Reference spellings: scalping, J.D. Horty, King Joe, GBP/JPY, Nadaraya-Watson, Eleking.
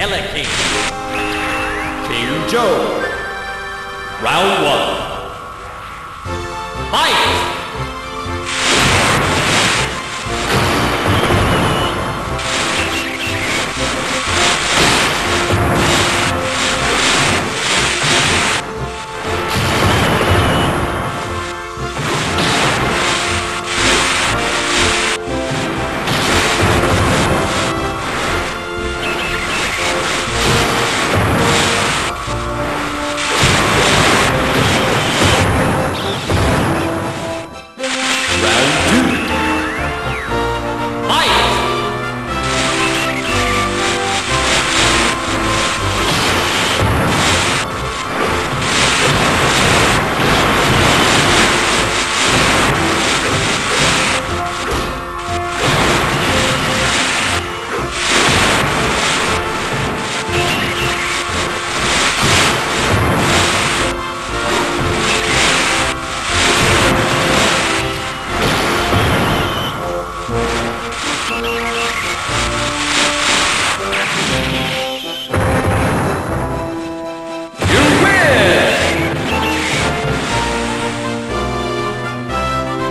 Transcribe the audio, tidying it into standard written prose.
Eleking, King Joe. Round one. Fight!